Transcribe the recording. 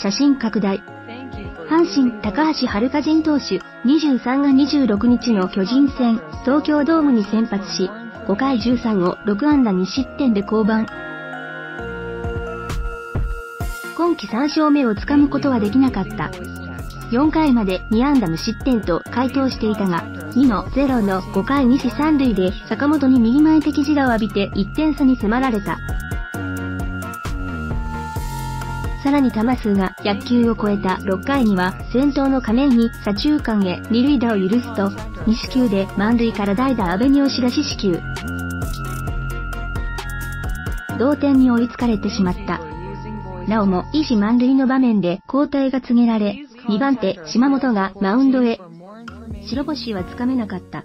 写真拡大。阪神高橋遥人投手、23が26日の巨人戦、東京ドームに先発し、5回13を6安打2失点で降板。今季3勝目をつかむことはできなかった。4回まで2安打無失点と回答していたが、2-0の5回2死3塁で坂本に右前的自打を浴びて1点差に迫られた。さらに球数が100球を超えた6回には先頭の亀井に左中間へ二塁打を許すと、2四球で満塁から代打阿部に押し出し四球。同点に追いつかれてしまった。なおも一時満塁の場面で交代が告げられ、2番手島本がマウンドへ。白星はつかめなかった。